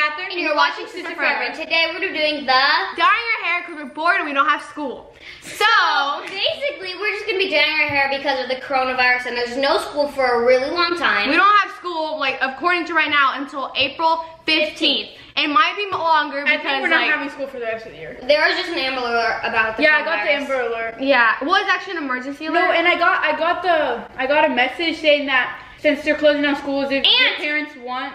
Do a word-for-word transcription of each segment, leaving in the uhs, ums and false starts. Katheryn, and you're, you're watching Sister Forever. Forever. Today we're doing the dyeing our hair because we're bored and we don't have school. So, so basically, we're just gonna be dyeing our hair because of the coronavirus, and there's no school for a really long time. We don't have school, like according to right now, until April fifteenth. It might be longer because I think we're not like, having school for the rest of the year. There was just an Amber Alert about the yeah, coronavirus. I got the Amber Alert. Yeah, well, it's actually an emergency alert. No, and I got I got the I got a message saying that since they're closing down schools, if and your parents want.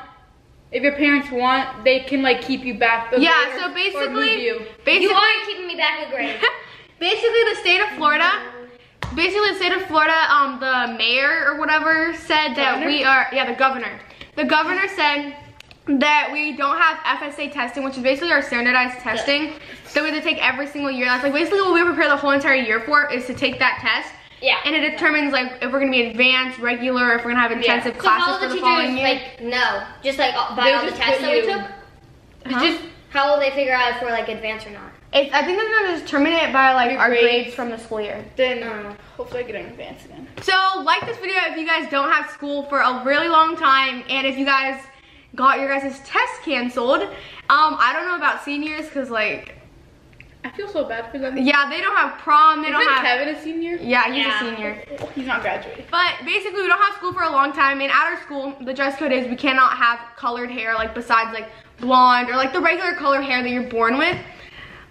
If your parents want, they can like keep you back. The yeah, so basically, you. basically, you aren't keeping me back a grade. Basically, the state of Florida, basically the state of Florida, um, the mayor or whatever said that governor? we are, yeah, the governor. The governor said that we don't have F S A testing, which is basically our standardized testing yeah. that we have to take every single year. That's like basically what we prepare the whole entire year for is to take that test. Yeah. And it determines like if we're gonna be advanced, regular, if we're gonna have intensive yeah. so classes for the, the following year. Like no, just like by all the tests that we took. Huh? Just how will they figure out if we're like advanced or not? It's, I think they're gonna determine it by like Your our grades. grades from the school year. Then uh, hopefully I get an advanced again. So like this video if you guys don't have school for a really long time, and if you guys got your guys' test canceled. Um, I don't know about seniors because like. I feel so bad for them. Yeah, they don't have prom. They Isn't don't have. Kevin a senior? Yeah, he's yeah. a senior. He's not graduating. But basically, we don't have school for a long time. And at our school, the dress code is we cannot have colored hair, like besides like blonde or like the regular colored hair that you're born with,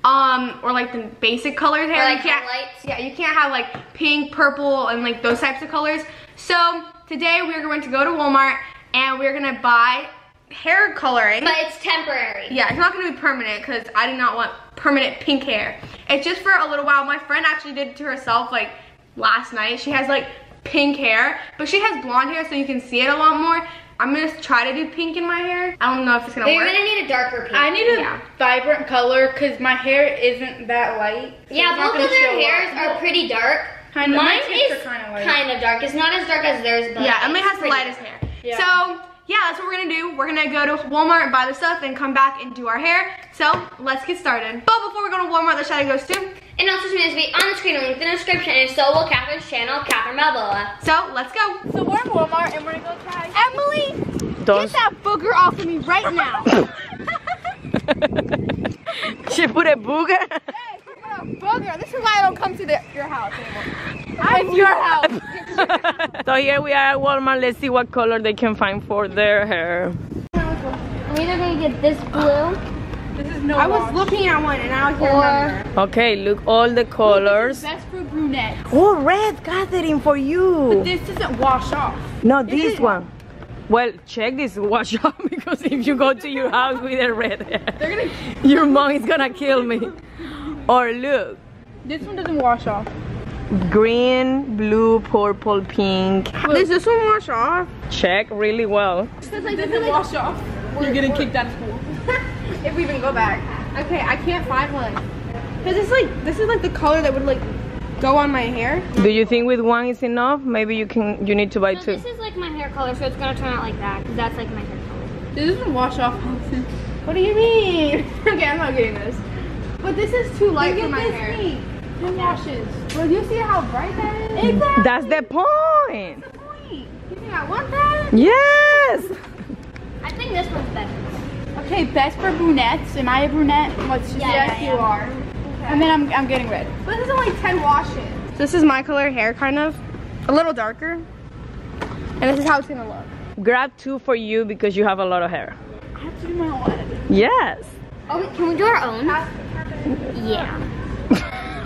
um, or like the basic colored hair. Or, like you can't, lights. Yeah, you can't have like pink, purple, and like those types of colors. So today we're going to go to Walmart and we're gonna buy hair coloring. But it's temporary. Yeah, it's not gonna be permanent because I do not want permanent pink hair. It's just for a little while. My friend actually did it to herself like last night. She has like pink hair, but she has blonde hair so you can see it a lot more. I'm gonna try to do pink in my hair. I don't know if it's gonna They're work. You're gonna need a darker pink. I need a yeah. vibrant color because my hair isn't that light. So yeah, both of their hairs up. are pretty dark. Kind of. Mine is kind of dark. It's not as dark as theirs, but yeah, Emily has the lightest hair. Yeah. So. Yeah, that's what we're gonna do. We're gonna go to Walmart and buy the stuff and come back and do our hair. So, let's get started. But before we go to Walmart, the shout-out goes to... And also to be on the screen, linked in the description, and so will Katheryn's channel, Katheryn Balboa. So, let's go. So, we're at Walmart and we're gonna go try... Emily, Don't. get that booger off of me right now. She put a booger? Hey, she put a booger. This is why I don't come to the, your house anymore. I'm your house. So here we are at Walmart. Let's see what color they can find for their hair. I'm either gonna get this blue. This is no. I wash. was looking at one and I was here. Okay, look all the colors. That's for brunette. Oh, red, Katheryn, for you. But this doesn't wash off. No, this one. Well, check this wash off because if you go to your house with a red hair, They're gonna your mom is gonna kill me. Or look. This one doesn't wash off. Green, blue, purple, pink. Look. Does this one wash off? Check really well. This like, doesn't like, wash off. We're, You're getting we're, kicked out of school. If we even go back. Okay, I can't find one. Cause it's like this is like the color that would like go on my hair. Do you think with one is enough? Maybe you can you need to buy no, two. This is like my hair color, so it's gonna turn out like that. Cause that's like my hair color. This doesn't wash off. What do you mean? Okay, I'm not getting this. But this is too light for my hair. Meat. It washes. Well, you see how bright that is? Exactly. That's the point. That's the point. You think I want that? Yes. I think this one's better. Okay, best for brunettes. Am I a brunette? Let's just yes, you are. Okay. And then I'm, I'm getting red. But this is only ten washes. This is my color hair, kind of. A little darker. And this is how it's going to look. Grab two for you because you have a lot of hair. I have to do my own. Yes. Oh, wait, can we do our own? Yeah.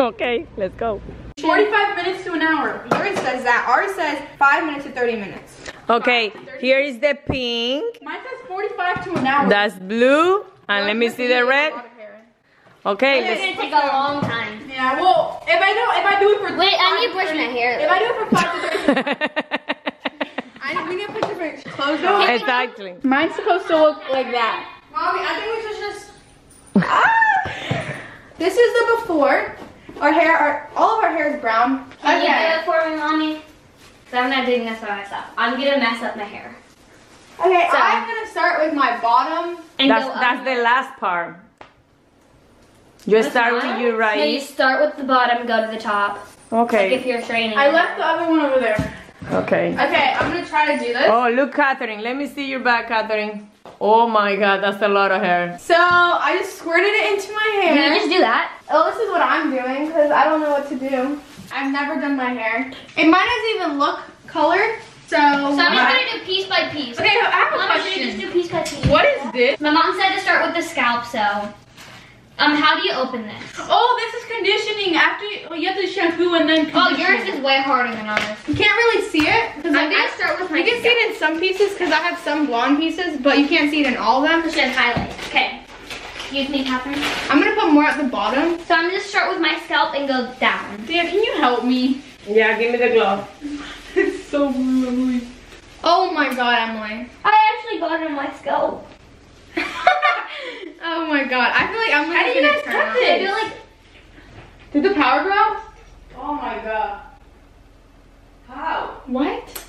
Okay, let's go. forty-five minutes to an hour. Yours says that. Ours says five minutes to thirty minutes. Okay, thirty here minutes. is the pink. Mine says forty-five to an hour. That's blue. And no, let me see the red. Okay, let's It's gonna take a long time. Yeah, well, if I don't, if I do it for Wait, I need to brush my hair. If I do it for five to thirty minutes. I, we need to put different clothes on. Exactly. Mine's supposed to look like that. Mommy, I think we should just... Ah! This is the before. Our hair, our, all of our hair is brown. Can okay. you do it for me, Mommy? Because I'm not doing this by myself. I'm going to mess up my hair. Okay, so I'm going to start with my bottom. And that's that's the last part. You that's start not? with your right. No, you start with the bottom, go to the top. Okay. Like if you're training. I left the other one over there. Okay. Okay, I'm going to try to do this. Oh, look, Katheryn. Let me see your back, Katheryn. Oh my god, that's a lot of hair. So I just squirted it into my hair. Did you just do that? Oh, this is what I'm doing because I don't know what to do. I've never done my hair. It might not even look colored. So, so I'm just gonna do piece by piece. Okay, I have a Mom, question. Just do piece by piece. What is this? My mom said to start with the scalp, so. Um, how do you open this? Oh, this is conditioning. After you, well, you have to shampoo and then condition. Oh, yours is way harder than ours. You can't really see it. I'm like, gonna I, start with my You can scalp. see it in some pieces because I have some blonde pieces, but you can't see it in all of them. Just highlight. Okay. Excuse me, Katheryn. I'm gonna put more at the bottom. So I'm gonna start with my scalp and go down. Dad, can you help me? Yeah, give me the glove. It's so lovely. Oh my god, Emily. I actually got it on my scalp. Oh my god, I feel like I'm gonna How do you guys cut this? I feel like... Did the power go out? Oh my god. How? What?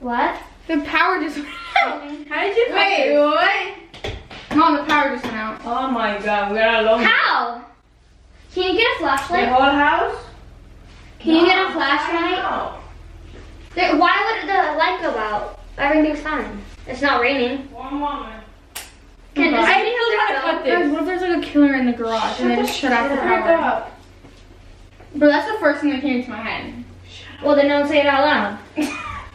What? The power just went out. How did you cut Wait, this? what? Mom, the power just went out. Oh my god, we're not alone. How? Can you get a flashlight? The whole house? Can no, you get a flashlight? There, why would the light go out? Everything's fine. It's not raining. One woman. Can I didn't know how to cut this. What if there's like a killer in the garage shut and they the just shut off the power? Bro, that's the first thing that came to my head. Well, then don't say it out loud.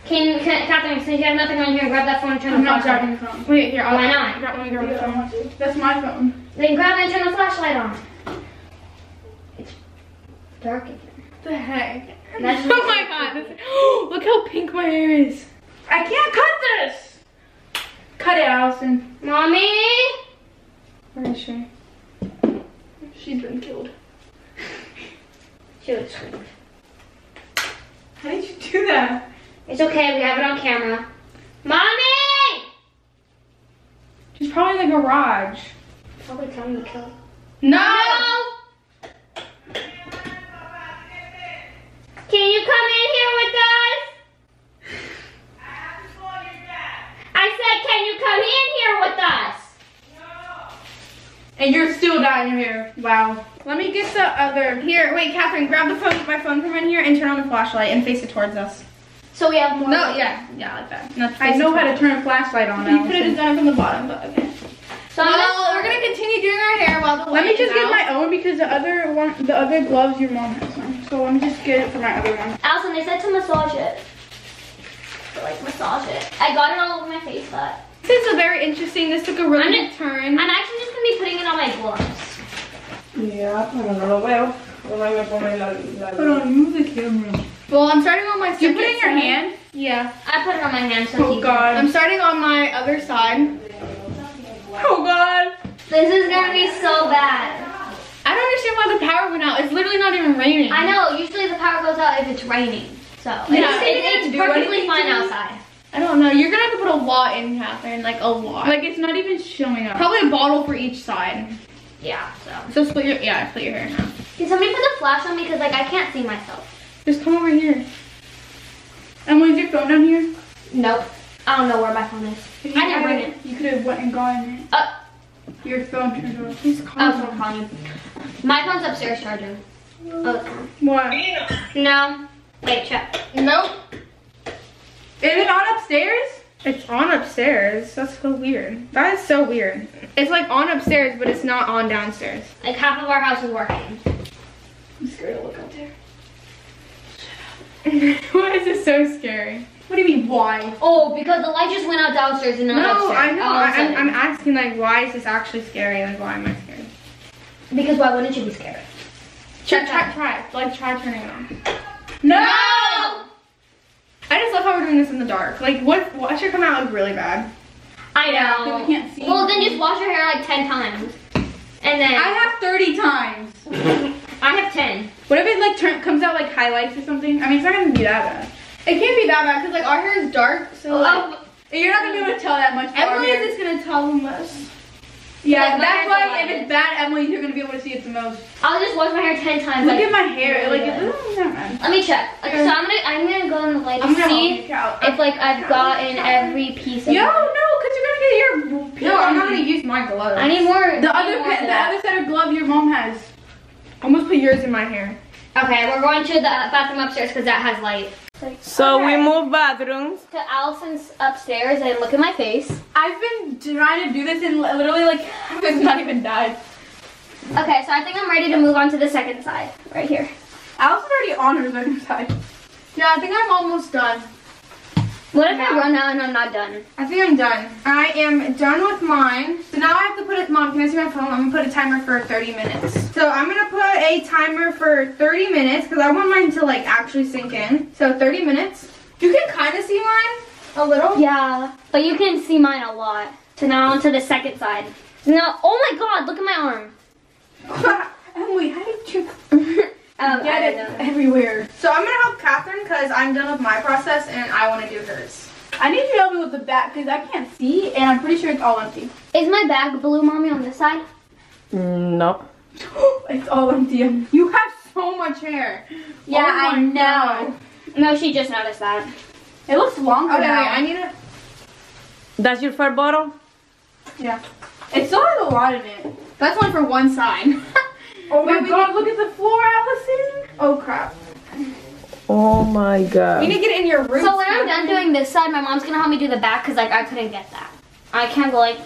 Can, can Katheryn, since you have nothing on here, grab that phone and turn I'm the flashlight on. I'm not grabbing the phone. Wait, here, I'll Why not? Grab one and grab the phone. That's my phone. Then grab it and turn the flashlight on. It's dark in here. What the heck? That's oh my god. Oh, look how pink my hair is. I can't cut this. Cut it, Allison. Mommy? Where is she? She's been killed. She was screamed. How did you do that? It's okay, we have it on camera. Mommy! She's probably in the garage. Probably trying to kill her. No! No! Can you come in here with us? I have to call you back. I said, can you come in here with us? No. And you're still dying your hair. Wow. Let me get the other. Here, wait, Katheryn, grab the phone, my phone from in here and turn on the flashlight and face it towards us. So we have more. No, light. yeah, yeah, like that. No, I know how to turn a flashlight on now. You could have just done it from the bottom, but okay. So well, we're gonna continue doing our hair while the Let me just get my own because the other one, the other gloves your mom has. So let me just get it for my other one. Allison, they said to massage it. So like massage it. I got it all over my face, but. This is a very interesting. This took a really good turn. I'm actually just gonna be putting it on my gloves. Yeah, I don't know. Well, hold on, move the camera. Well, I'm starting on my. You put it in your side. hand? Yeah. I put it on my hand. So oh god. I'm starting on my other side. Oh god. This is gonna be so bad. I don't understand why the power went out. It's literally not even raining. I know. Usually the power goes out if it's raining. So yeah, it's, it's, it's perfectly fine outside. I don't know. You're going to have to put a lot in, Katheryn. Like a lot. Like it's not even showing up. Probably a bottle for each side. Yeah. So, so split your, yeah, split your hair now. Can somebody put the flash on me? Because like I can't see myself. Just come over here. Emily, is your phone down here? Nope. I don't know where my phone is. I never bring it. You could have went and gotten it. Uh, Your phone turned off. Please call me. Oh, call you. My phone's upstairs charging. Oh, what? No. Wait, check. Nope. Is it on upstairs? It's on upstairs. That's so weird. That is so weird. It's like on upstairs, but it's not on downstairs. Like half of our house is working. I'm scared to look up there. Shut up. Why is it so scary? What do you mean, why? Oh, because the light just went out downstairs and not no, upstairs. I know. Oh, I'm, I'm asking, like, why is this actually scary? Like, why am I scared? Because why wouldn't you be scared? Try, try, try. Like, try turning it on. No! no! I just love how we're doing this in the dark. Like, what? Watch her come out like really bad. I know. Yeah, we can't see. Well, then just wash your hair like ten times, and then. I have thirty times. I have ten. What if it like turn, comes out like highlights or something? I mean, it's not gonna be that bad. It can't be that bad because like our hair is dark, so like, um, you're not gonna be able to tell that much. Emily is just gonna tell them less. Yeah, like, that's why if it's bad, Emily, you're gonna be able to see it the most. I'll just wash my hair ten times. Look like, at my hair. Really like, it's not bad. Let me check. Like, so I'm gonna, I'm gonna go in the light and see if like I've gotten every piece. of Yo, no, cause you're gonna get your. Piece no, I'm not gonna use my gloves. I need more. The other, more the other set of glove your mom has. Almost put yours in my hair. Okay, we're going to the bathroom upstairs because that has light. Like, so okay. We move bathrooms to Alisson's upstairs and look at my face. I've been trying to do this and literally like it's not even died. Okay, so I think I'm ready to move on to the second side right here. Alisson's already on her second side. Yeah, I think I'm almost done. What if now. I run out and I'm not done? I think I'm done. I am done with mine. So now I have to put it, Mom, can I see my phone? I'm gonna put a timer for thirty minutes. So I'm gonna put a timer for thirty minutes because I want mine to like actually sink in. So thirty minutes. You can kind of see mine a little. Yeah, but you can see mine a lot. So now onto the second side. No, oh my God, look at my arm. Emily, how did you? Um, get it everywhere. So I'm gonna help Katheryn because I'm done with my process and I want to do hers. I need you to help me with the back because I can't see and I'm pretty sure it's all empty. Is my bag blue, Mommy, on this side? No. It's all empty. You have so much hair. Yeah, oh I know. God. No, she just noticed that. It looks longer. Okay, now. Wait, I need it. A... That's your third bottle? Yeah. It still has a lot in it. That's only for one side. Oh my wait, God, look at the floor, Allison. Oh crap. Oh my God. You need to get in your room. So when I'm done doing this side, my mom's gonna help me do the back because like I couldn't get that. I can't go like,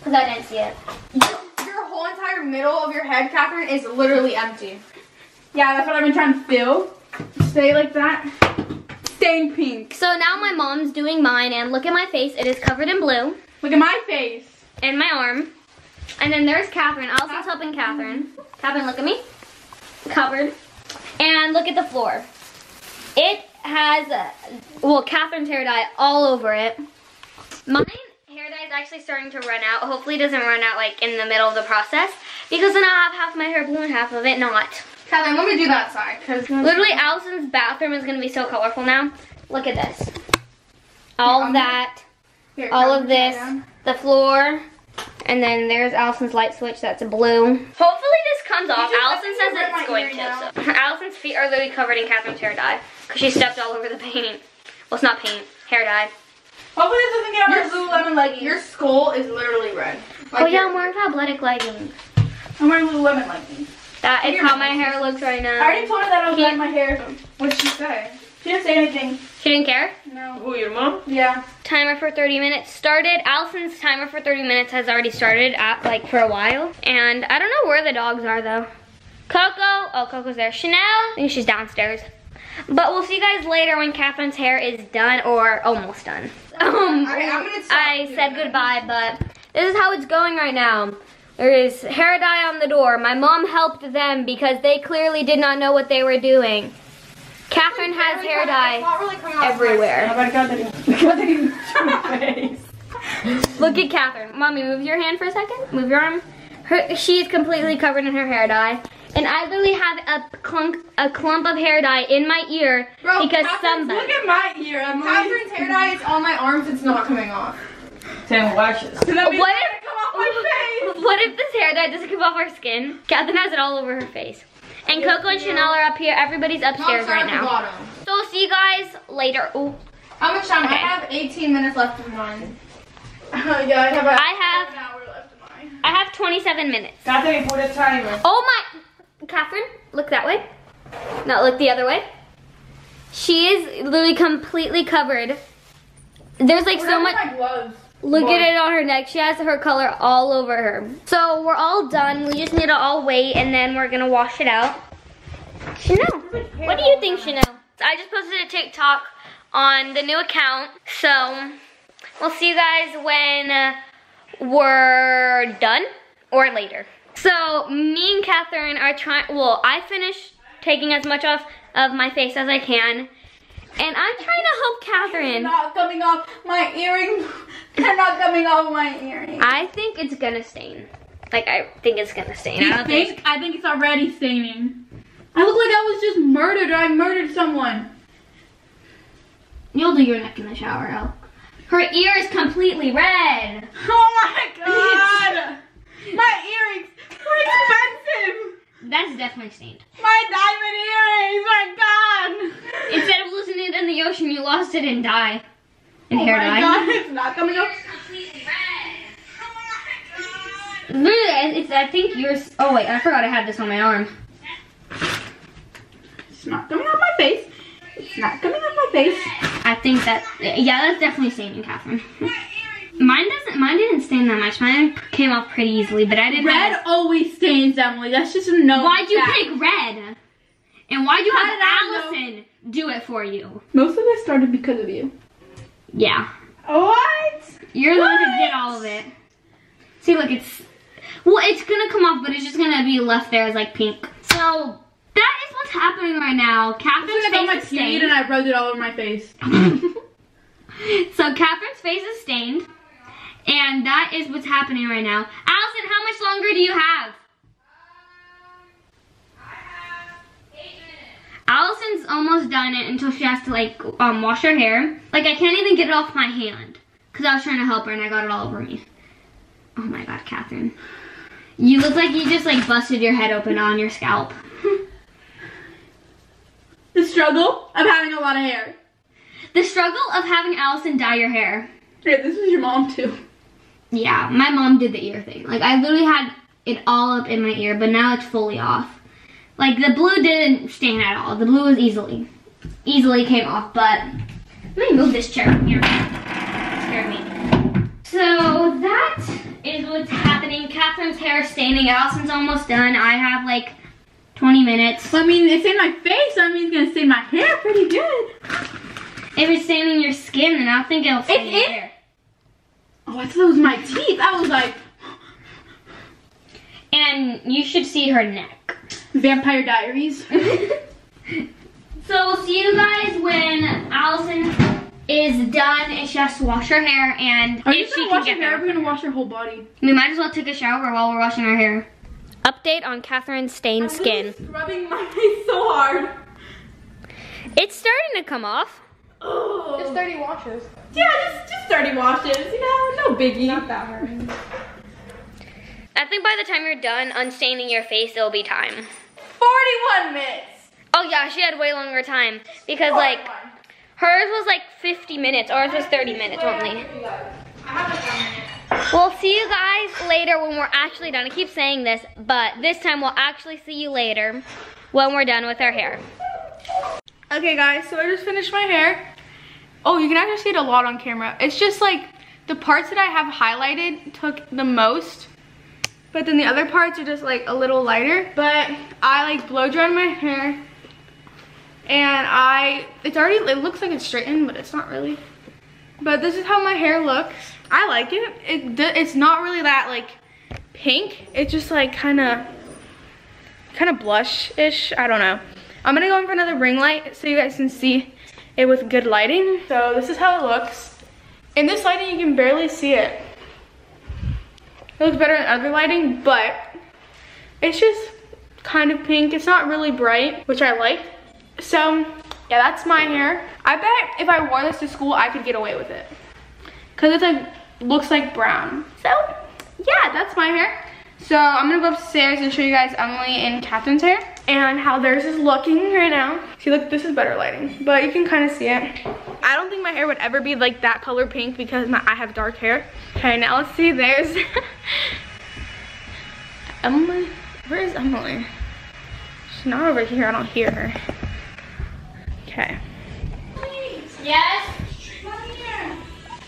because I didn't see it. Your, your whole entire middle of your head, Katheryn, is literally empty. Yeah, that's what I've been trying to fill. Stay like that. Stained pink. So now my mom's doing mine and look at my face. It is covered in blue. Look at my face. And my arm. And then there's Katheryn. Alisson's helping Katheryn. Katheryn, look at me. Covered. And look at the floor. It has, uh, well, Katheryn's hair dye all over it. Mine hair dye is actually starting to run out. Hopefully it doesn't run out like in the middle of the process. Because then I'll have half my hair blue and half of it not. Katheryn, let me do that side. Cause literally, Alisson's bathroom is going to be so colorful now. Look at this. All of that. Here, all of this. The floor. And then there's Alisson's light switch that's blue. Hopefully this comes off. Allison says that it's going to. So. Alisson's feet are literally covered in Katheryn's hair dye because she stepped all over the paint. Well, it's not paint, hair dye. Hopefully this doesn't get on your Lululemon leggings. Your skull is literally red. Like oh yeah, I'm wearing athletic leggings. I'm wearing Lululemon leggings. That is how my hair looks right now. I already told her that I was dying my hair. What did she say? She didn't say anything. She didn't care? No. Who, your mom? Yeah. Timer for thirty minutes started. Alisson's timer for thirty minutes has already started at, like, for a while. And I don't know where the dogs are, though. Coco. Oh, Coco's there. Chanel. I think she's downstairs. But we'll see you guys later when Katheryn's hair is done or almost done. Um, okay, I'm gonna stop I said guys. Goodbye, but this is how it's going right now. There is hair dye on the door. My mom helped them because they clearly did not know what they were doing. Katheryn has hair dye everywhere. Oh my God, that even face. Look at Katheryn. Mommy, move your hand for a second. Move your arm. Her, she's completely covered in her hair dye. And I literally have a clunk, a clump of hair dye in my ear. Bro, because somebody. Look at my ear. Katheryn's hair dye is on my arms. It's not coming off. Ten lashes. So that means what if, it's gonna come off my face. What if this hair dye doesn't come off our skin? Katheryn has it all over her face. And Coco and Chanel are up here. Everybody's upstairs right now. So we'll see you guys later. Ooh. How much time? Okay. I have eighteen minutes left in mine. Oh yeah, I have, I have an hour left in mine. I have twenty-seven minutes. Katheryn, put a timer. Oh my. Katheryn, look that way. No, look the other way. She is literally completely covered. There's like we're so much. My gloves. Look Boy. At it on her neck. She has her color all over her. So we're all done. We just need to all wait and then we're gonna wash it out. Chanel, what do you think, Chanel? I just posted a TikTok on the new account. So we'll see you guys when we're done or later. So me and Katheryn are trying, well, I finished taking as much off of my face as I can. And I'm trying to help Katheryn. It's not coming off my earring. They're not coming off my earring. I think it's gonna stain. Like I think it's gonna stain. I don't think, think I think it's already staining. I look like I was just murdered. Or I murdered someone. You'll do your neck in the shower, Elle. Her ear is completely red. Oh my God! My earrings are expensive. That's definitely stained. My diamond earrings are gone. Instead of losing it in the ocean, you lost it in dye. In oh hair dye. Oh my God, it's not coming off. Completely red. Oh my God. It's, I think yours. Oh wait, I forgot I had this on my arm. It's not coming off my face. It's not coming off my face. I think that, yeah, that's definitely staining, Katheryn. Mine doesn't, mine didn't stain that much. Mine came off pretty easily, but I didn't. Red have... always stains, Emily. That's just a no. Why'd you pick red? And why'd you How have Allison do it for you? Most of it started because of you. Yeah. What? You're what? the one who did all of it. See, look, it's, well, it's gonna come off, but it's just gonna be left there as like pink. So that is what's happening right now. Katheryn's face like is stained, and I rubbed it all over my face. So Katheryn's face is stained, and that is what's happening right now. Allison, how much longer do you have? I have eight minutes. Allison's almost done it until she has to like um, wash her hair. Like I can't even get it off my hand because I was trying to help her and I got it all over me. Oh my God, Katheryn. You look like you just like busted your head open on your scalp. The struggle of having a lot of hair. The struggle of having Allison dye your hair. Yeah, this is your mom too. Yeah, my mom did the ear thing. Like I literally had it all up in my ear, but now it's fully off. Like the blue didn't stain at all. The blue was easily, easily came off, but let me move this chair from here. It scared me. So that is what's happening. Katheryn's hair is staining. Allison's almost done. I have like twenty minutes. Well, I mean, it's in my face. I mean, it's gonna stain my hair pretty good. If it's staining your skin, then I don't think it'll stain your hair. Oh, I thought it was my teeth. I was like. And you should see her neck. Vampire Diaries. So we'll see you guys when Allison is done and she has to wash her hair, and are you gonna wash her hair? We're gonna wash her whole body. We might as well take a shower while we're washing our hair. Update on Katheryn's stained skin. I'm scrubbing my face so hard. It's starting to come off. Oh. Just thirty washes. Yeah, just, just thirty washes, you know, no biggie. Not that hard. I think by the time you're done unstaining your face, it'll be time. forty-one minutes. Oh yeah, she had way longer time because like, hers was like fifty minutes, ours was thirty minutes only. We'll see you guys later when we're actually done. I keep saying this, but this time we'll actually see you later when we're done with our hair. Okay guys, so I just finished my hair. Oh, you can actually see it a lot on camera. It's just like the parts that I have highlighted took the most, but then the other parts are just like a little lighter. But I like blow dried my hair. And I, it's already, it looks like it's straightened, but it's not really. But this is how my hair looks. I like it. It it's not really that like pink. It's just like kind of, kind of blush-ish. I don't know. I'm gonna go in for another ring light so you guys can see it with good lighting. So this is how it looks. In this lighting, you can barely see it. It looks better in other lighting, but it's just kind of pink. It's not really bright, which I like. So, yeah, that's my hair. I bet if I wore this to school, I could get away with it. Because it like, looks like brown. So, yeah, that's my hair. So, I'm going to go upstairs and show you guys Emily and Katheryn's hair. And how theirs is looking right now. See, look, this is better lighting. But you can kind of see it. I don't think my hair would ever be like that color pink because my, I have dark hair. Okay, now let's see theirs. Emily, where is Emily? She's not over here. I don't hear her. Okay. Yes.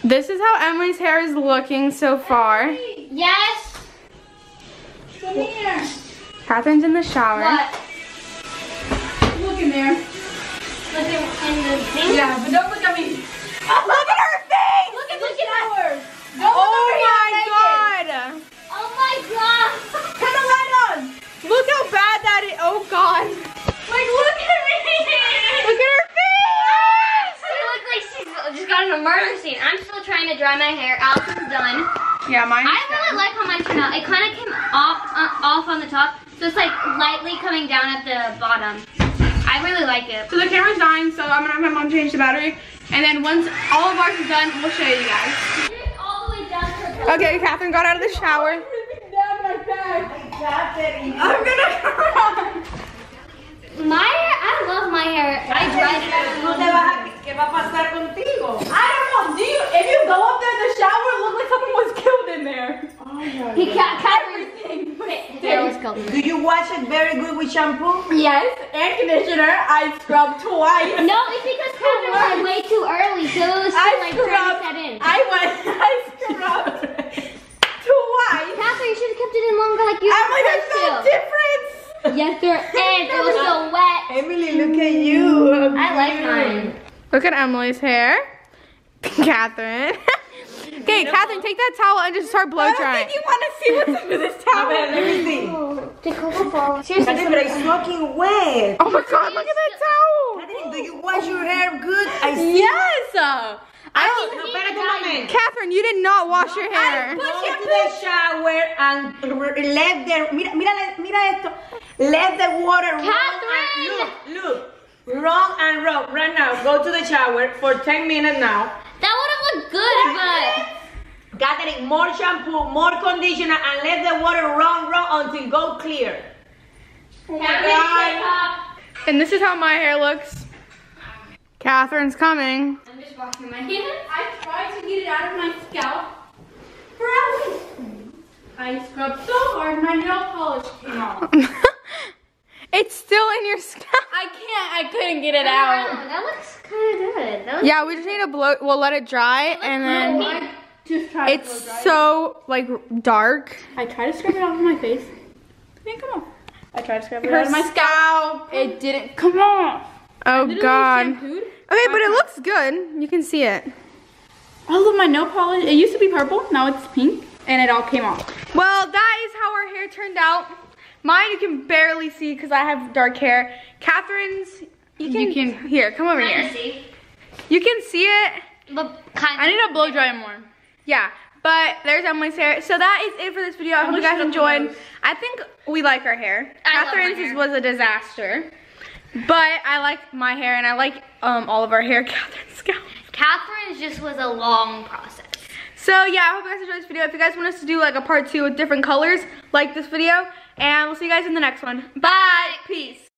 This is how Emily's hair is looking so far. Emily. Yes. Come here. Katheryn's in the shower. What? Look in there. Look in, in the thing. Yeah, but don't look at me. Oh, look at her face. Look at look the shower. Don't oh look my god. Naked. Oh my god. Turn the light on. Look how bad that is. Oh god. Like look at me. Look at her face! She looks like she's just got in a murder scene. I'm still trying to dry my hair. Allison's done. Yeah, mine. I really done. like how mine turned out. It kind of came off uh, off on the top, so it's like lightly coming down at the bottom. I really like it. So the camera's dying, so I'm gonna have my mom change the battery, and then once all of ours is done, we'll show you guys. All the way down her okay, Katheryn got out of the shower. Down my back. I'm gonna cry. My hair, I love my hair. I dry it. I don't know. Do you? If you go up there in the shower, it looks like someone was killed in there. Oh my God. He got everything. Hair was killed. Do you wash it very good with shampoo? Yes, and conditioner. I scrubbed twice. No, it's because Katheryn went way too early, so it was still like thirty seconds. I went, I scrubbed twice. Katheryn, you should have kept it in longer like you were supposed to. I would have felt difference. Yes, there is. It was so wet. Emily, look at you. I'm I like mine. Look at Emily's hair. Katheryn. Okay, you know, Katheryn, take that towel and just start blow drying. I don't think you want to see what's under this towel. Let me see. Seriously, Katheryn, it's smoking wet. Oh my God, look at that towel. Katheryn, do you wash your hair good? I see. Yes. Uh, I don't. No, espérate un moment. Katheryn, you did not wash no, your hair. I put you to the shower and let the mira, mira, mira esto. Let the water. Katheryn, and, look, look, wrong and wrong. Right now, go to the shower for ten minutes now. That would have looked good, but. Katheryn, more shampoo, more conditioner, and let the water run, run until go clear. And this is how my hair looks. Katheryn's coming. I'm just washing my hands. I tried to get it out of my scalp for hours. I scrubbed so hard, my nail polish came off. It's still in your scalp. I can't, I couldn't get it out. Wow, that looks kind of good. That yeah, we just need to blow, we'll let it dry it and then like, just try it's to dry so it. Like dark. I tried to scrub it out of my face. It didn't come off. I tried to scrub it Her out of my scalp. scalp. It didn't come off. Oh God. Shampooed. Okay, but it looks good. You can see it. I love my nail polish. It used to be purple, now it's pink, and it all came off. Well, that is how our hair turned out. Mine you can barely see because I have dark hair. Katheryn's, you can, you can here, come over here. See. You can see it. Kind I need to blow dry more. Yeah, but there's Emily's hair. So that is it for this video. I, I hope you guys enjoyed. Knows. I think we like our hair. I Katheryn's hair. was a disaster, but I like my hair and I like um, all of our hair. Katheryn's scalp. Katheryn's just was a long process. So yeah, I hope you guys enjoyed this video. If you guys want us to do like a part two with different colors, like this video. And we'll see you guys in the next one. Bye. Peace.